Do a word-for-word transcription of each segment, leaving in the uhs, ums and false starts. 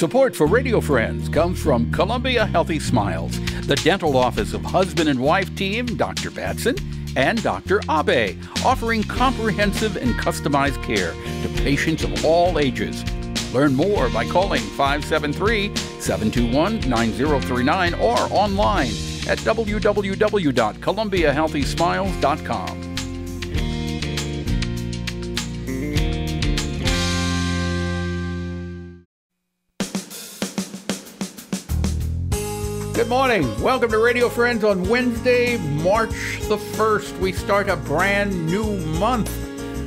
Support for Radio Friends comes from Columbia Healthy Smiles, the dental office of husband and wife team Doctor Batson and Doctor Abe, offering comprehensive and customized care to patients of all ages. Learn more by calling five seven three, seven two one, nine zero three nine or online at w w w dot columbia healthy smiles dot com. Good morning. Welcome to Radio Friends on Wednesday, March the first. We start a brand new month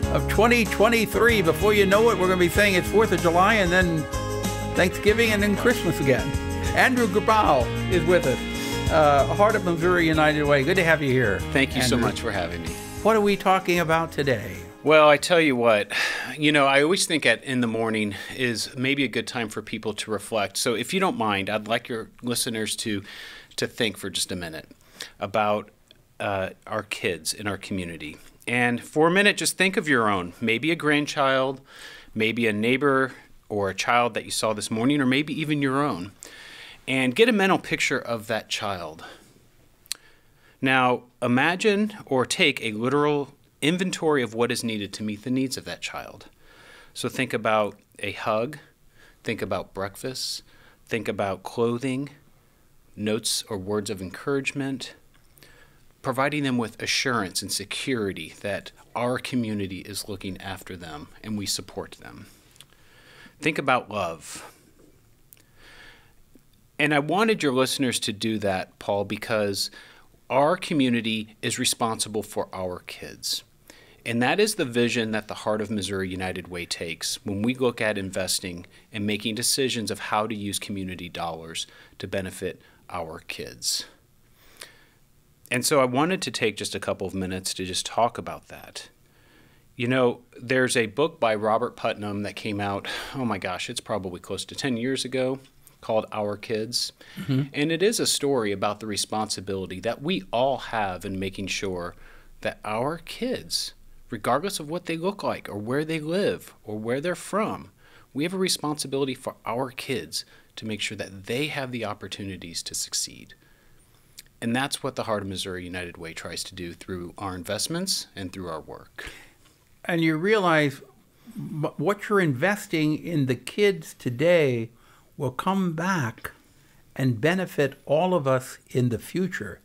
of twenty twenty-three. Before you know it, we're going to be saying it's fourth of July and then Thanksgiving and then Christmas again. Andrew Grabau is with us. Uh, Heart of Missouri United Way. Good to have you here. Thank you, Andrew, so much for having me. What are we talking about today? Well, I tell you what, you know, I always think at in the morning is maybe a good time for people to reflect. So if you don't mind, I'd like your listeners to, to think for just a minute about uh, our kids in our community. And for a minute, just think of your own, maybe a grandchild, maybe a neighbor or a child that you saw this morning, or maybe even your own, and get a mental picture of that child. Now, imagine or take a literal inventory of what is needed to meet the needs of that child. So think about a hug, think about breakfast, think about clothing, notes or words of encouragement, providing them with assurance and security that our community is looking after them and we support them. Think about love. And I wanted your listeners to do that, Paul, because our community is responsible for our kids. And that is the vision that the Heart of Missouri United Way takes when we look at investing and making decisions of how to use community dollars to benefit our kids. And so I wanted to take just a couple of minutes to just talk about that. You know, there's a book by Robert Putnam that came out, oh my gosh, it's probably close to ten years ago, called Our Kids. Mm-hmm. And it is a story about the responsibility that we all have in making sure that our kids, regardless of what they look like or where they live or where they're from, we have a responsibility for our kids to make sure that they have the opportunities to succeed. And that's what the Heart of Missouri United Way tries to do through our investments and through our work. And you realize what you're investing in the kids today will come back and benefit all of us in the future,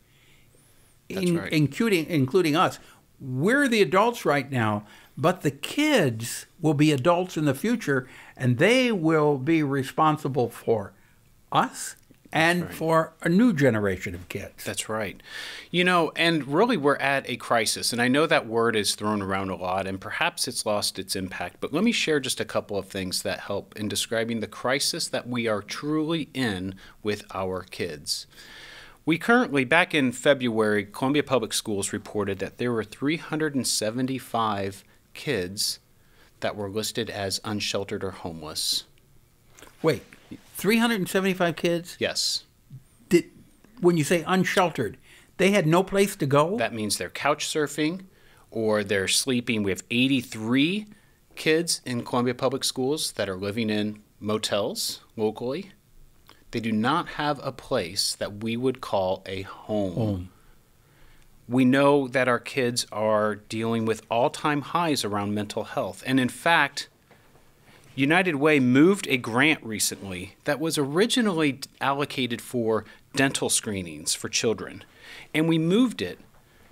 that's in, right. including, including us. We're the adults right now, but the kids will be adults in the future, and they will be responsible for us and right. for a new generation of kids. That's right. You know, and really we're at a crisis, and I know that word is thrown around a lot, and perhaps it's lost its impact, but let me share just a couple of things that help in describing the crisis that we are truly in with our kids. We currently, back in February, Columbia Public Schools reported that there were three hundred seventy-five kids that were listed as unsheltered or homeless. Wait. three hundred seventy-five kids? Yes. Did, when you say unsheltered, they had no place to go? That means they're couch surfing or they're sleeping. We have eighty-three kids in Columbia Public Schools that are living in motels locally. They do not have a place that we would call a home. home. We know that our kids are dealing with all-time highs around mental health. And in fact, United Way moved a grant recently that was originally allocated for dental screenings for children, and we moved it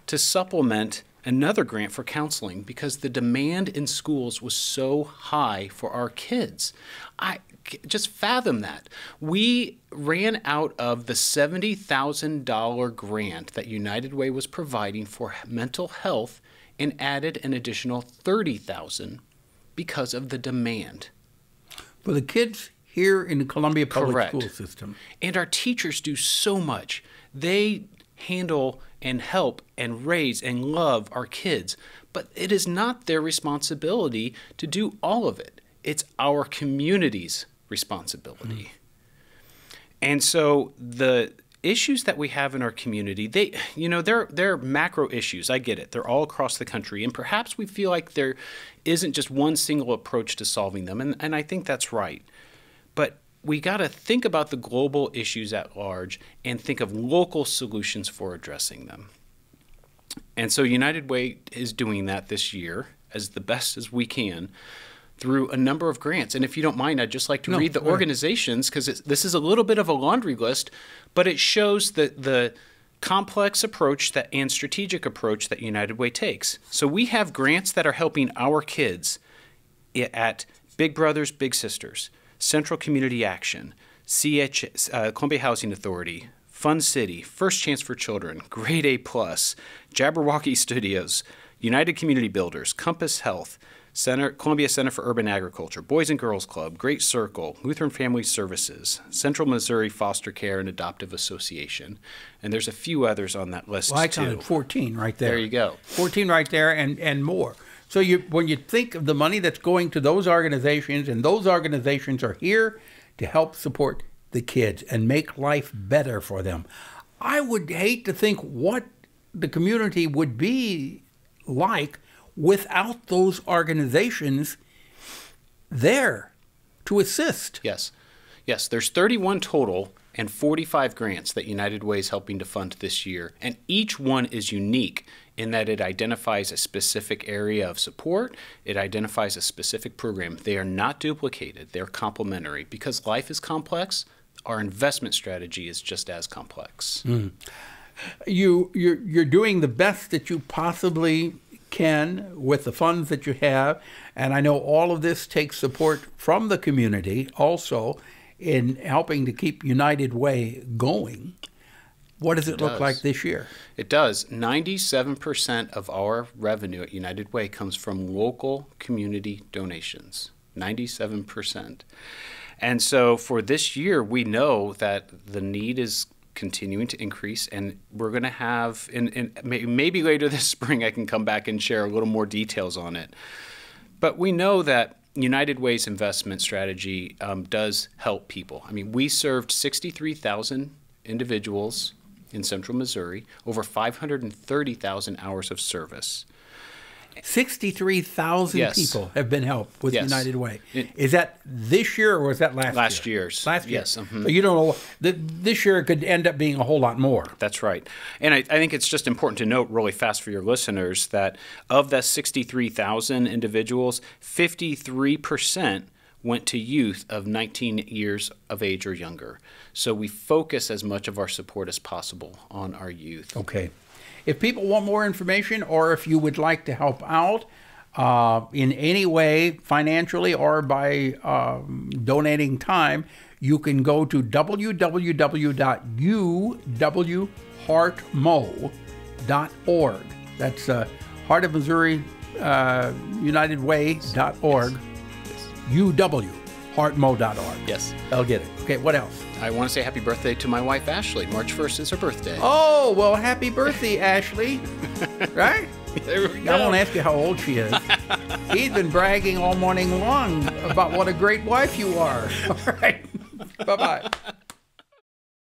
to supplement another grant for counseling because the demand in schools was so high for our kids. I just fathom that. We ran out of the seventy thousand dollar grant that United Way was providing for mental health and added an additional thirty thousand dollars because of the demand. For the kids here in the Columbia Public Correct. School system. And our teachers do so much. They handle and help and raise and love our kids, but it is not their responsibility to do all of it. It's our community's responsibility. Mm. And so the issues that we have in our community, they, you know, they're, they're macro issues. I get it. They're all across the country. And perhaps we feel like there isn't just one single approach to solving them. And, and I think that's right. But we got to think about the global issues at large and think of local solutions for addressing them. And so United Way is doing that this year as the best as we can through a number of grants. And if you don't mind, I'd just like to no, read the organizations, because this is a little bit of a laundry list, but it shows the, the complex approach that, and strategic approach that United Way takes. So we have grants that are helping our kids at Big Brothers Big Sisters, Central Community Action, C H, uh, Columbia Housing Authority, Fun City, First Chance for Children, Grade A plus, Jabberwocky Studios, United Community Builders, Compass Health, Center, Columbia Center for Urban Agriculture, Boys and Girls Club, Great Circle, Lutheran Family Services, Central Missouri Foster Care and Adoptive Association, and there's a few others on that list. Well, I counted fourteen right there. There you go. fourteen right there, and and more. So you, when you think of the money that's going to those organizations, and those organizations are here to help support the kids and make life better for them. I would hate to think what the community would be like without those organizations there to assist. Yes. Yes, there's thirty-one total and forty-five grants that United Way is helping to fund this year, and each one is unique in that it identifies a specific area of support, it identifies a specific program. They are not duplicated, they're complementary. Because life is complex, our investment strategy is just as complex. Mm. You, you're, you're doing the best that you possibly can with the funds that you have, and I know all of this takes support from the community also in helping to keep United Way going. What does it, it look does. like this year? It does. ninety-seven percent of our revenue at United Way comes from local community donations, ninety-seven percent. And so for this year, we know that the need is continuing to increase, and we're going to have, and, and maybe later this spring I can come back and share a little more details on it. But we know that United Way's investment strategy um, does help people. I mean, we served sixty-three thousand individuals in Central Missouri, over five hundred thirty thousand hours of service. sixty-three thousand yes. people have been helped with yes. United Way. It, is that this year or was that last, last year? Year's. Last year. Yes. Mm-hmm. So you don't know. This year it could end up being a whole lot more. That's right. And I, I think it's just important to note really fast for your listeners that of that sixty-three thousand individuals, fifty-three percent went to youth of nineteen years of age or younger. So we focus as much of our support as possible on our youth. Okay. If people want more information, or if you would like to help out uh, in any way, financially or by um, donating time, you can go to w w w dot u w heart mo dot org. That's uh, Heart of Missouri uh, United Way dot org. u w heart mo dot org. Yes. I'll get it. Okay, what else? I want to say happy birthday to my wife, Ashley. March first is her birthday. Oh, well, happy birthday, Ashley. Right? There we go. I won't ask you how old she is. He's been bragging all morning long about what a great wife you are. All right. Bye-bye.